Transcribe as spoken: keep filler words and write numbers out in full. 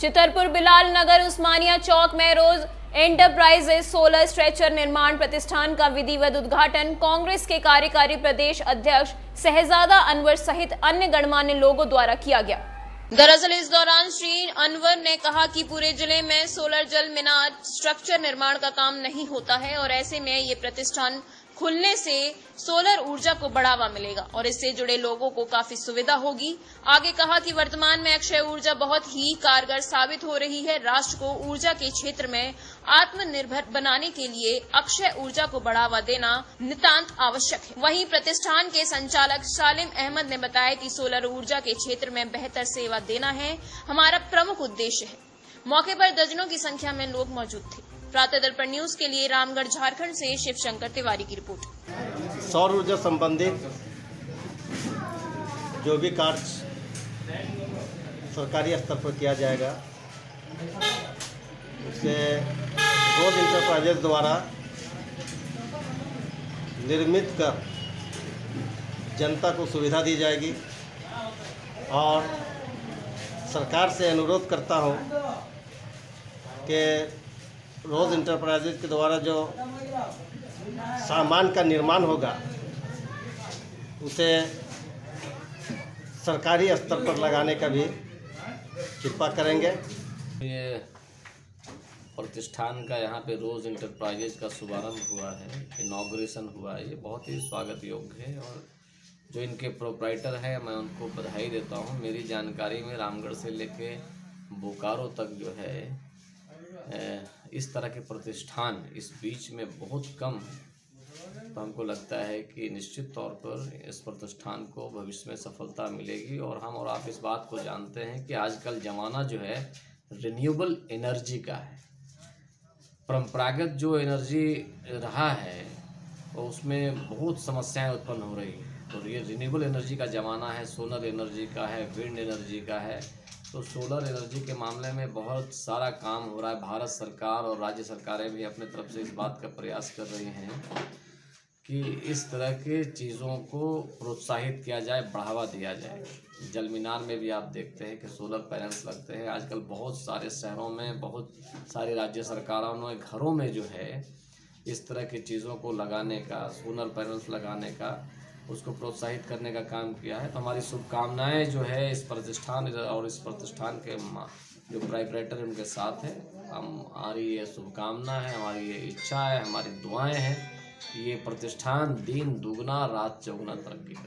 चितरपुर बिलाल नगर उस्मानिया चौक में रोज़ enterprises solar structure निर्माण प्रतिष्ठान का विधिवत उद्घाटन कांग्रेस के कार्यकारी प्रदेश अध्यक्ष सहजादा अनवर सहित अन्य गणमान्य लोगों द्वारा किया गया। दरअसल इस दौरान श्री अनवर ने कहा कि पूरे जिले में सोलर जल मीनार स्ट्रक्चर निर्माण का काम नहीं होता है और ऐसे में ये प्रतिष्ठान खुलने से सोलर ऊर्जा को बढ़ावा मिलेगा और इससे जुड़े लोगों को काफी सुविधा होगी। आगे कहा कि वर्तमान में अक्षय ऊर्जा बहुत ही कारगर साबित हो रही है। राष्ट्र को ऊर्जा के क्षेत्र में आत्मनिर्भर बनाने के लिए अक्षय ऊर्जा को बढ़ावा देना नितांत आवश्यक है। वहीं प्रतिष्ठान के संचालक शालिम अहमद ने बताया कि सोलर ऊर्जा के क्षेत्र में बेहतर सेवा देना है हमारा प्रमुख उद्देश्य है। मौके पर दर्जनों की संख्या में लोग मौजूद थे। प्रातः दर्पण न्यूज़ के लिए रामगढ़ झारखंड से शिवशंकर तिवारी की रिपोर्ट। सौर ऊर्जा संबंधित जो भी कार्य सरकारी स्तर पर किया जाएगा उसे रोज़ एंटरप्राइजेज़ द्वारा निर्मित कर जनता को सुविधा दी जाएगी और सरकार से अनुरोध करता हूं कि रोज़ एंटरप्राइजेज़ के द्वारा जो सामान का निर्माण होगा उसे सरकारी स्तर पर लगाने का भी कृपा करेंगे। ये प्रतिष्ठान का यहाँ पे रोज़ एंटरप्राइजेज़ का शुभारंभ हुआ है, इनॉग्रेशन हुआ है, ये बहुत ही स्वागत योग्य है और जो इनके प्रोपराइटर हैं मैं उनको बधाई देता हूँ। मेरी जानकारी में रामगढ़ से लेके बोकारो तक जो है इस तरह के प्रतिष्ठान इस बीच में बहुत कम है, तो हमको लगता है कि निश्चित तौर पर इस प्रतिष्ठान को भविष्य में सफलता मिलेगी। और हम और आप इस बात को जानते हैं कि आजकल ज़माना जो है रिन्यूएबल एनर्जी का है। परंपरागत जो एनर्जी रहा है और उसमें बहुत समस्याएँ उत्पन्न हो रही हैं, तो ये रिन्यूएबल एनर्जी का ज़माना है, सोलर एनर्जी का है, विंड एनर्जी का है, तो सोलर एनर्जी के मामले में बहुत सारा काम हो रहा है। भारत सरकार और राज्य सरकारें भी अपने तरफ से इस बात का प्रयास कर रही हैं कि इस तरह के चीज़ों को प्रोत्साहित किया जाए, बढ़ावा दिया जाए। जल मीनार में भी आप देखते हैं कि सोलर पैनल्स लगते हैं। आजकल बहुत सारे शहरों में, बहुत सारी राज्य सरकारों ने घरों में जो है इस तरह की चीज़ों को लगाने का, सोलर पैनल्स लगाने का, उसको प्रोत्साहित करने का काम किया है। तो हमारी शुभकामनाएं जो है इस प्रतिष्ठान और इस प्रतिष्ठान के जो प्रोपराइटर उनके साथ है, हम हमारी ये शुभकामना है, हमारी ये इच्छा है, हमारी दुआएं हैं कि ये प्रतिष्ठान दिन दुगना रात चौगुना तरक्की